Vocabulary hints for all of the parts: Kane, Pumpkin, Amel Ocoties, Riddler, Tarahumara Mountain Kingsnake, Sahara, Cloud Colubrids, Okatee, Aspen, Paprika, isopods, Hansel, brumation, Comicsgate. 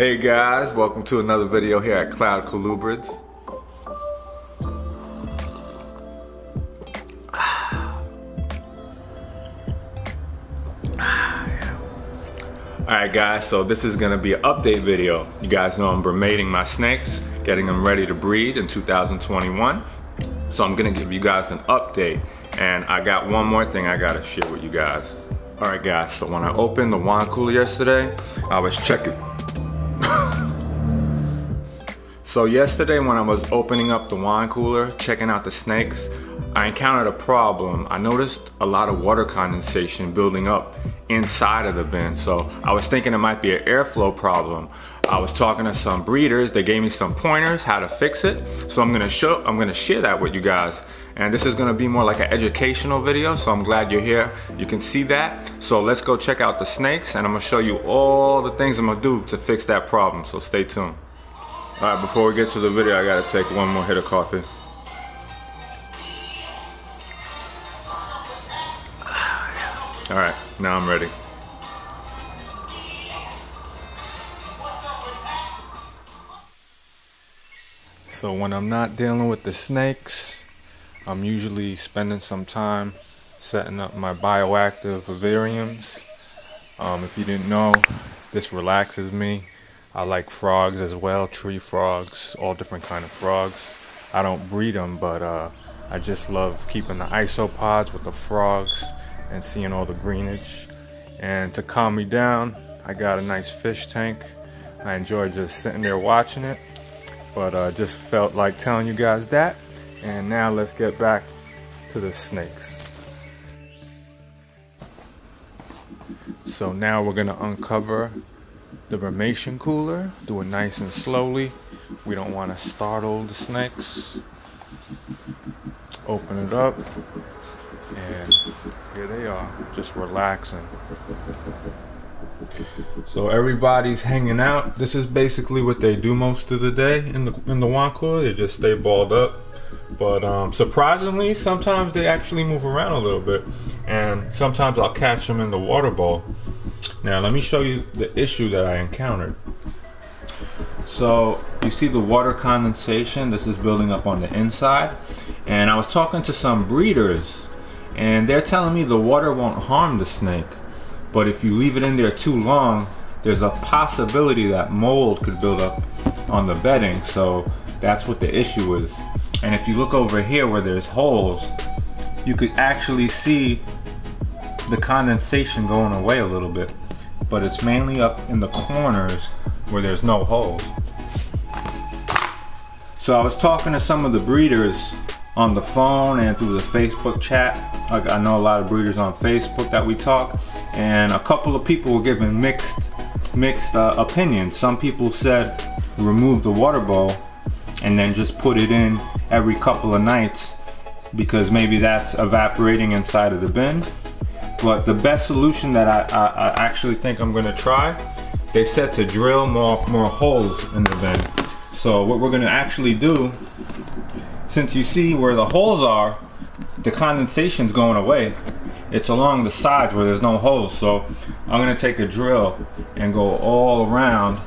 Hey guys, welcome to another video here at Cloud Colubrids. Alright guys, so this is going to be an update video. You guys know I'm brummating my snakes, getting them ready to breed in 2021. So I'm going to give you guys an update, and I got one more thing I got to share with you guys. Alright guys, so when I opened the wine cooler yesterday, I was checking. So yesterday when I was opening up the wine cooler, checking out the snakes, I encountered a problem. I noticed a lot of water condensation building up inside of the bin, so I was thinking it might be an airflow problem. I was talking to some breeders, they gave me some pointers how to fix it, so I'm gonna share that with you guys. And this is gonna be more like an educational video, so I'm glad you're here, you can see that. So let's go check out the snakes, and I'm gonna show you all the things I'm gonna do to fix that problem, so stay tuned. All right, before we get to the video, I gotta take one more hit of coffee. All right, now I'm ready. So when I'm not dealing with the snakes, I'm usually spending some time setting up my bioactive vivariums. If you didn't know, this relaxes me. I like frogs as well, tree frogs, all different kind of frogs. I don't breed them, but I just love keeping the isopods with the frogs and seeing all the greenage. And to calm me down, I got a nice fish tank. I enjoy just sitting there watching it, but I just felt like telling you guys that. And now let's get back to the snakes. So now we're gonna uncover the brumation cooler, do it nice and slowly. We don't wanna startle the snakes. Open it up. And here they are, just relaxing. So everybody's hanging out. This is basically what they do most of the day in the wine cooler. They just stay balled up. But surprisingly, sometimes they actually move around a little bit. And sometimes I'll catch them in the water bowl. Now let me show you the issue that I encountered. So you see the water condensation. This is building up on the inside. And I was talking to some breeders, and they're telling me the water won't harm the snake, but if you leave it in there too long, there's a possibility that mold could build up on the bedding. So that's what the issue is. And if you look over here where there's holes, you could actually see the condensation going away a little bit, but it's mainly up in the corners where there's no holes. So I was talking to some of the breeders on the phone and through the Facebook chat. I know a lot of breeders on Facebook that we talk, and a couple of people were giving mixed opinions. Some people said remove the water bowl and then just put it in every couple of nights because maybe that's evaporating inside of the bin. But the best solution that I actually think I'm gonna try, they said to drill more holes in the bin. So what we're gonna actually do, since you see where the holes are, the condensation's going away. It's along the sides where there's no holes. So I'm gonna take a drill and go all around,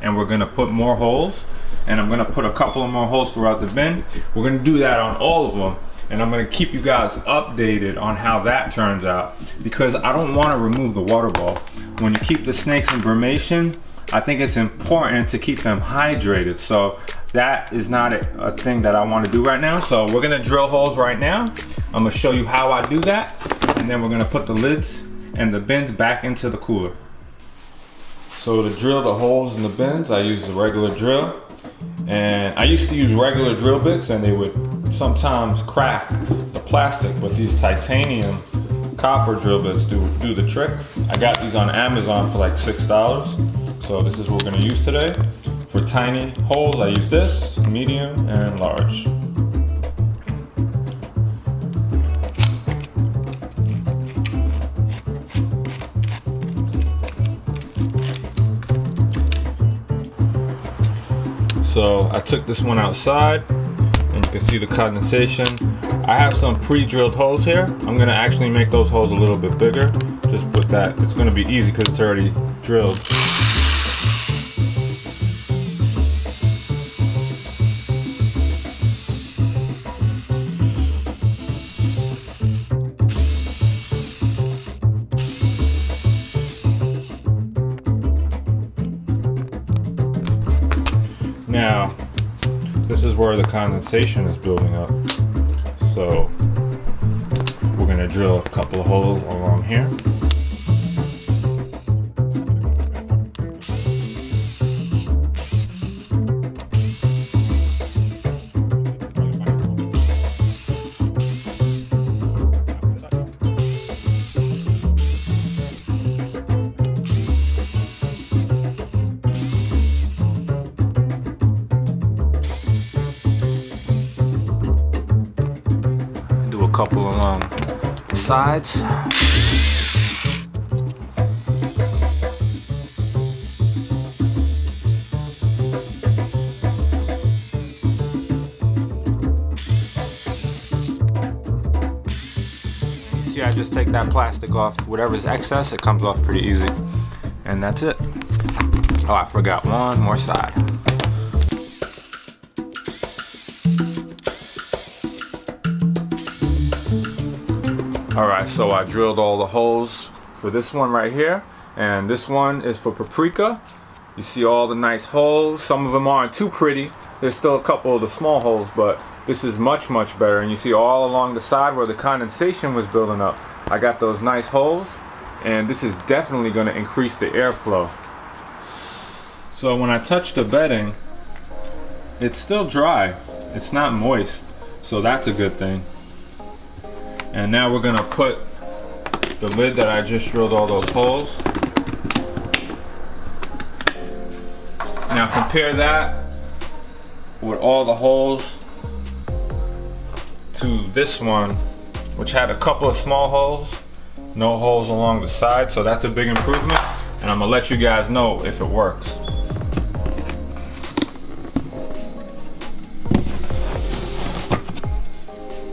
and we're gonna put more holes, and I'm gonna put a couple of more holes throughout the bin. We're gonna do that on all of them, and I'm gonna keep you guys updated on how that turns out, because I don't wanna remove the water bowl. When you keep the snakes in brumation, I think it's important to keep them hydrated. So that is not a thing that I want to do right now. So we're going to drill holes right now. I'm going to show you how I do that. And then we're going to put the lids and the bins back into the cooler. So to drill the holes in the bins, I use the regular drill. And I used to use regular drill bits, and they would sometimes crack the plastic, but these titanium copper drill bits do the trick. I got these on Amazon for like $6. So this is what we're going to use today. For tiny holes, I use this, medium, and large. So I took this one outside, and you can see the condensation. I have some pre-drilled holes here. I'm going to actually make those holes a little bit bigger. Just put that, it's going to be easy because it's already drilled. this is where the condensation is building up. So we're going to drill a couple of holes along here. Couple along the sides. You see, I just take that plastic off. Whatever's excess, it comes off pretty easy. And that's it. Oh, I forgot one more side. Alright, so I drilled all the holes for this one right here, and this one is for Paprika. You see all the nice holes. Some of them aren't too pretty. There's still a couple of the small holes, but this is much, much better. And you see all along the side where the condensation was building up, I got those nice holes, and this is definitely going to increase the airflow. So when I touch the bedding, it's still dry. It's not moist, so that's a good thing. And now we're gonna put the lid that I just drilled all those holes. Now compare that with all the holes to this one, which had a couple of small holes, no holes along the side, so that's a big improvement. And I'm gonna let you guys know if it works.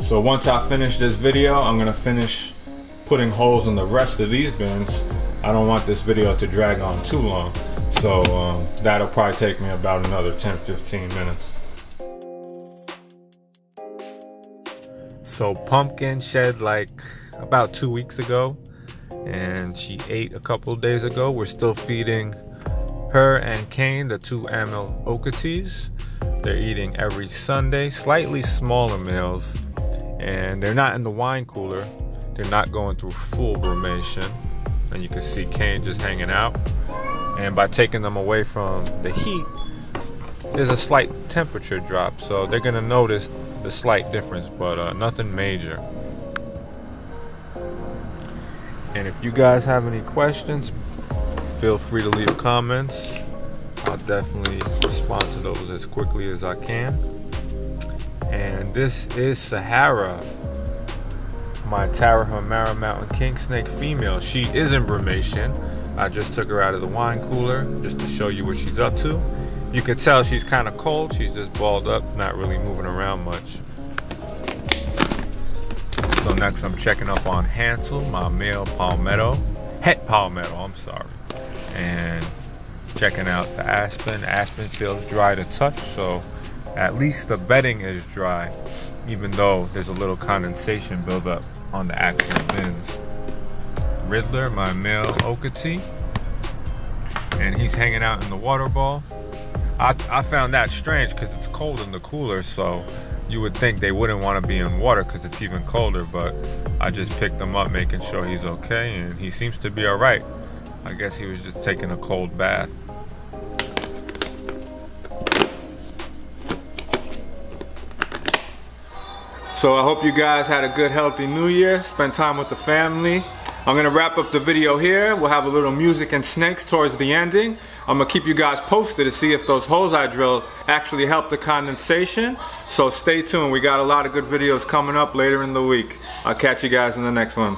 So once I finish this video, I'm gonna finish putting holes in the rest of these bins. I don't want this video to drag on too long. So that'll probably take me about another 10-15 minutes. So Pumpkin shed like about 2 weeks ago, and she ate a couple days ago. We're still feeding her and Kane, the two Amel Ocoties. They're eating every Sunday, slightly smaller meals. And they're not in the wine cooler. They're not going through full brumation. And you can see Kane just hanging out. And by taking them away from the heat, there's a slight temperature drop. So they're gonna notice the slight difference, but nothing major. And if you guys have any questions, feel free to leave comments. I'll definitely respond to those as quickly as I can. And this is Sahara, my Tarahumara Mountain Kingsnake female. She is in brumation. I just took her out of the wine cooler just to show you what she's up to. You can tell she's kind of cold. She's just balled up, not really moving around much. So next I'm checking up on Hansel, my male het palmetto, I'm sorry. And checking out the Aspen. Aspen feels dry to touch, so at least the bedding is dry, even though there's a little condensation buildup on the actual bins. Riddler, my male Okatee, and he's hanging out in the water bowl. I found that strange because it's cold in the cooler, so you would think they wouldn't want to be in water because it's even colder, but I just picked him up, making sure he's okay, and he seems to be all right. I guess he was just taking a cold bath. So I hope you guys had a good, healthy New Year. Spent time with the family. I'm gonna wrap up the video here. We'll have a little music and snakes towards the ending. I'm gonna keep you guys posted to see if those holes I drilled actually help the condensation. So stay tuned. We got a lot of good videos coming up later in the week. I'll catch you guys in the next one.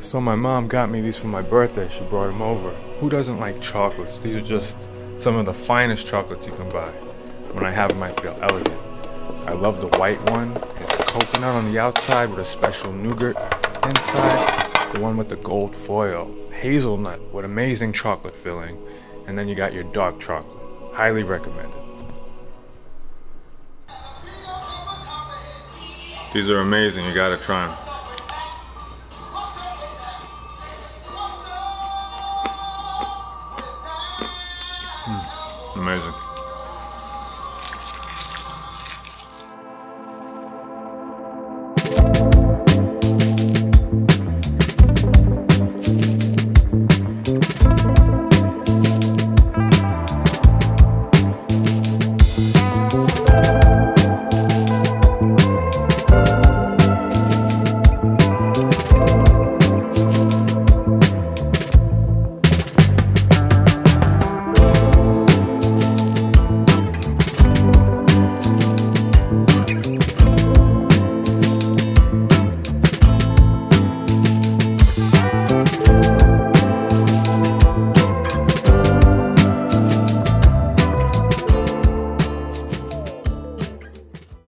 So my mom got me these for my birthday. She brought them over. Who doesn't like chocolates? These are just some of the finest chocolates you can buy. When I have them, I feel elegant. I love the white one. It's coconut on the outside with a special nougat inside. The one with the gold foil. Hazelnut with amazing chocolate filling. And then you got your dark chocolate. Highly recommended. These are amazing. You gotta try them. Amazing.